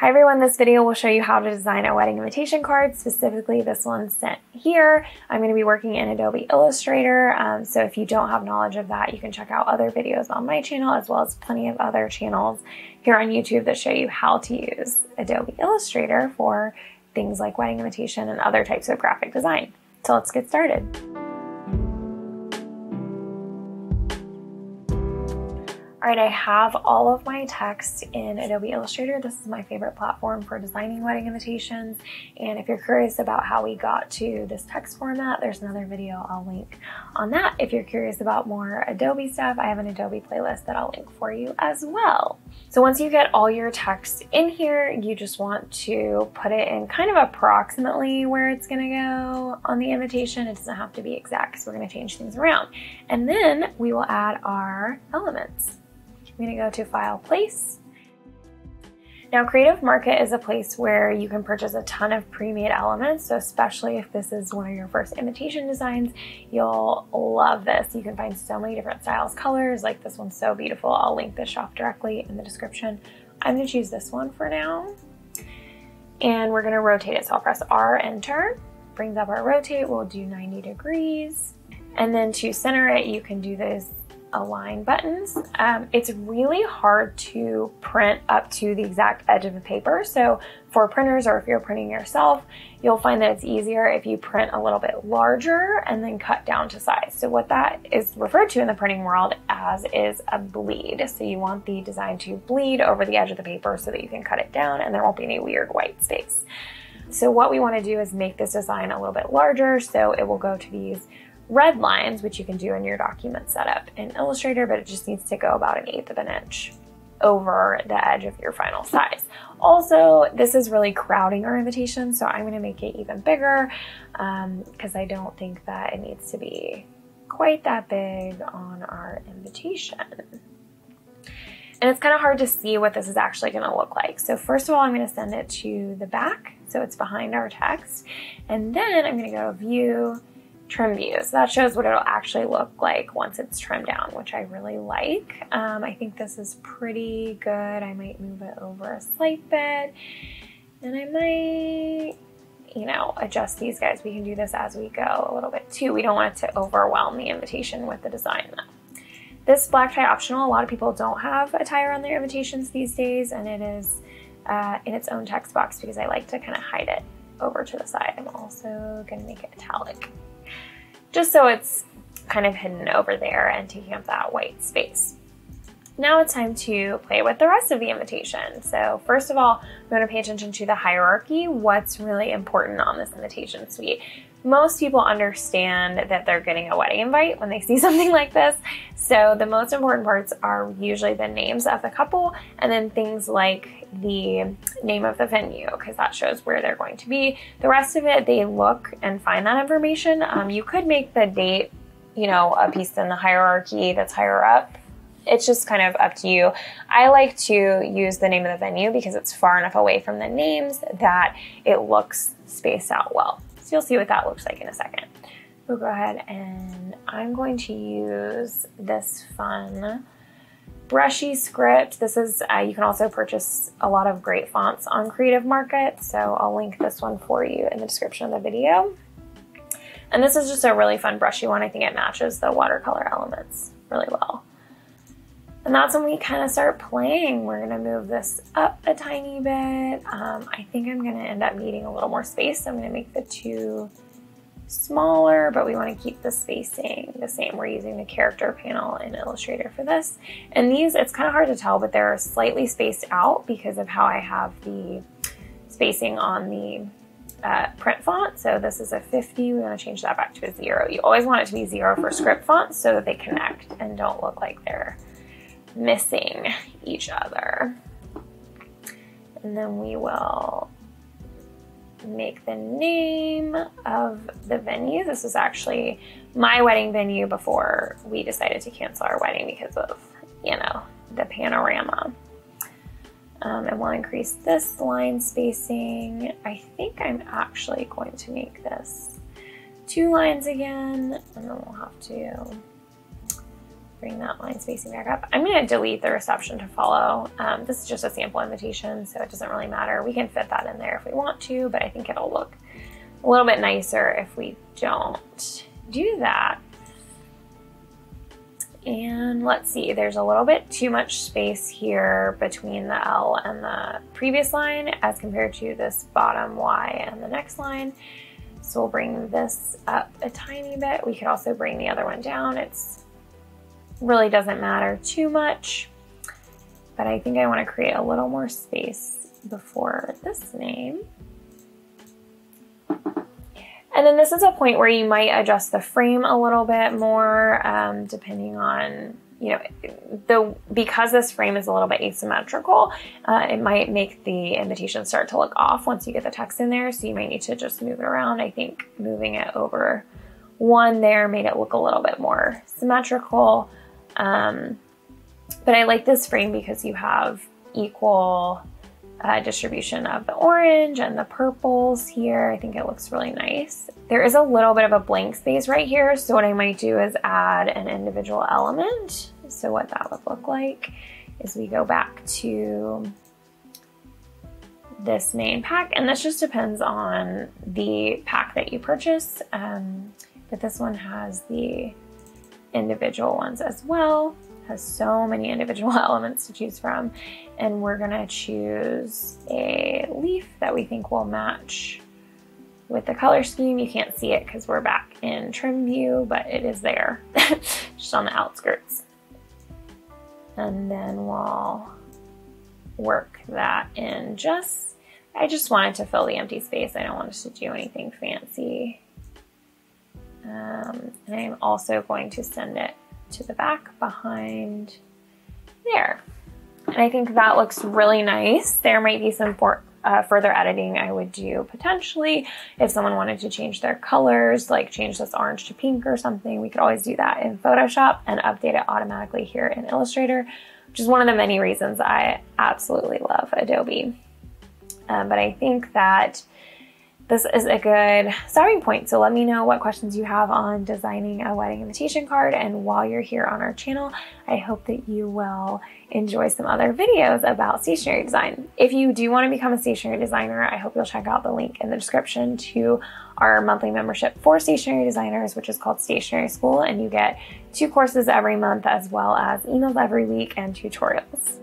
Hi everyone, this video will show you how to design a wedding invitation card, specifically this one sent here. I'm going to be working in Adobe Illustrator, so if you don't have knowledge of that, you can check out other videos on my channel as well as plenty of other channels here on YouTube that show you how to use Adobe Illustrator for things like wedding invitation and other types of graphic design. So let's get started. All right, I have all of my text in Adobe Illustrator. This is my favorite platform for designing wedding invitations. And if you're curious about how we got to this text format, there's another video I'll link on that. If you're curious about more Adobe stuff, I have an Adobe playlist that I'll link for you as well. So once you get all your text in here, you just want to put it in kind of approximately where it's gonna go on the invitation. It doesn't have to be exact because we're gonna change things around. And then we will add our elements. I'm gonna go to File, Place. Now Creative Market is a place where you can purchase a ton of pre-made elements, so especially if this is one of your first invitation designs, you'll love this. You can find so many different styles, colors, like this one's so beautiful. I'll link this shop directly in the description. I'm gonna choose this one for now, and we're gonna rotate it, so I'll press R, Enter. Brings up our rotate, we'll do 90 degrees, and then to center it, you can do this align buttons. It's really hard to print up to the exact edge of the paper. So for printers, or if you're printing yourself, you'll find that it's easier if you print a little bit larger and then cut down to size. So what that is referred to in the printing world as is a bleed. So you want the design to bleed over the edge of the paper so that you can cut it down and there won't be any weird white space. So what we want to do is make this design a little bit larger. So it will go to these red lines, which you can do in your document setup in Illustrator, but it just needs to go about 1/8 of an inch over the edge of your final size. Also, this is really crowding our invitation, so I'm gonna make it even bigger because I don't think that it needs to be quite that big on our invitation. And it's kind of hard to see what this is actually gonna look like. So first of all, I'm gonna send it to the back, so it's behind our text, and then I'm gonna go View, Trim View. So that shows what it'll actually look like once it's trimmed down, which I really like. I think this is pretty good. I might move it over a slight bit, and I might, you know, adjust these guys. We can do this as we go a little bit too. We don't want it to overwhelm the invitation with the design though. This black tie optional, a lot of people don't have a tie around their invitations these days, and it is in its own text box because I like to kind of hide it over to the side. I'm also gonna make it italic, just so it's kind of hidden over there and taking up that white space. Now it's time to play with the rest of the invitation. So first of all, we want to pay attention to the hierarchy, what's really important on this invitation suite. Most people understand that they're getting a wedding invite when they see something like this. So the most important parts are usually the names of the couple and then things like the name of the venue, because that shows where they're going to be. The rest of it, they look and find that information. You could make the date, you know, a piece in the hierarchy that's higher up. It's just kind of up to you. I like to use the name of the venue because it's far enough away from the names that it looks spaced out well. So you'll see what that looks like in a second. We'll go ahead and I'm going to use this fun brushy script. This is, you can also purchase a lot of great fonts on Creative Market. So I'll link this one for you in the description of the video. And this is just a really fun brushy one. I think it matches the watercolor elements really well. And that's when we kind of start playing. We're gonna move this up a tiny bit. I think I'm gonna end up needing a little more space. So I'm gonna make the two smaller, but we wanna keep the spacing the same. We're using the character panel in Illustrator for this. And these, it's kind of hard to tell, but they're slightly spaced out because of how I have the spacing on the print font. So this is a 50, we wanna change that back to a 0. You always want it to be 0 for script fonts so that they connect and don't look like they're missing each other. And then we will make the name of the venue. This is actually my wedding venue before we decided to cancel our wedding because of, you know, the panorama. And we'll increase this line spacing. I think I'm actually going to make this 2 lines again, and then we'll have to Bring that line spacing back up. I'm going to delete the reception to follow. This is just a sample invitation, so it doesn't really matter. We can fit that in there if we want to, but I think it'll look a little bit nicer if we don't do that. And let's see, there's a little bit too much space here between the L and the previous line as compared to this bottom Y and the next line. So we'll bring this up a tiny bit. We could also bring the other one down. It's really doesn't matter too much, but I think I want to create a little more space before this name. And then this is a point where you might adjust the frame a little bit more, depending on, you know, because this frame is a little bit asymmetrical, it might make the invitation start to look off once you get the text in there. So you might need to just move it around. I think moving it over one there made it look a little bit more symmetrical. But I like this frame because you have equal distribution of the orange and the purples here. I think it looks really nice. There is a little bit of a blank space right here. So what I might do is add an individual element. So what that would look like is we go back to this main pack, and this just depends on the pack that you purchase. But this one has the individual ones as well. Has so many individual elements to choose from, and we're gonna choose a leaf that we think will match with the color scheme. You can't see it because we're back in trim view, but it is there, just on the outskirts. And then we'll work that in just, I just wanted to fill the empty space. I don't want us to do anything fancy. And I'm also going to send it to the back behind there. And I think that looks really nice. There might be some further editing I would do potentially if someone wanted to change their colors, like change this orange to pink or something. We could always do that in Photoshop and update it automatically here in Illustrator, which is one of the many reasons I absolutely love Adobe. But I think that this is a good starting point. So let me know what questions you have on designing a wedding invitation card. And while you're here on our channel, I hope that you will enjoy some other videos about stationery design. If you do want to become a stationery designer, I hope you'll check out the link in the description to our monthly membership for stationery designers, which is called Stationery School. And you get 2 courses every month, as well as emails every week and tutorials.